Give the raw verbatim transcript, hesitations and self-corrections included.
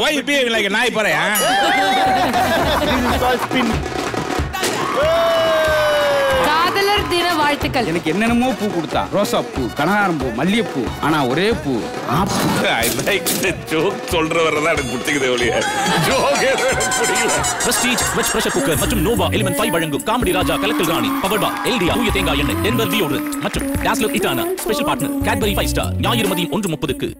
Why are you behaving like a knife? காதலர் தின வாழ்த்துக்கள். எனக்கு என்னென்னமோ பூ கொடுத்தா. ரோசா பூ, கனகாரம் பூ, மல்லிகைப்பூ. ஆனா ஒரே பூ. I like the joke. சொல்றவரை தான் எனக்கு பிடிக்குதே ஒளியா. ஜோக்கே எனக்கு பிடிக்கல. Prestige, Dutch pressure cooker மற்றும் Nova Element ஐந்து வழங்கும் comedy Raja Kalakkal Rani. Powered by L D R தூய தேங்காய் எண்ணெய், Denver Violet மற்றும் Dazzler Itana. Special partner Cadbury five star. ஞாயிறு மதியம் ஒன்று முப்பதுக்கு.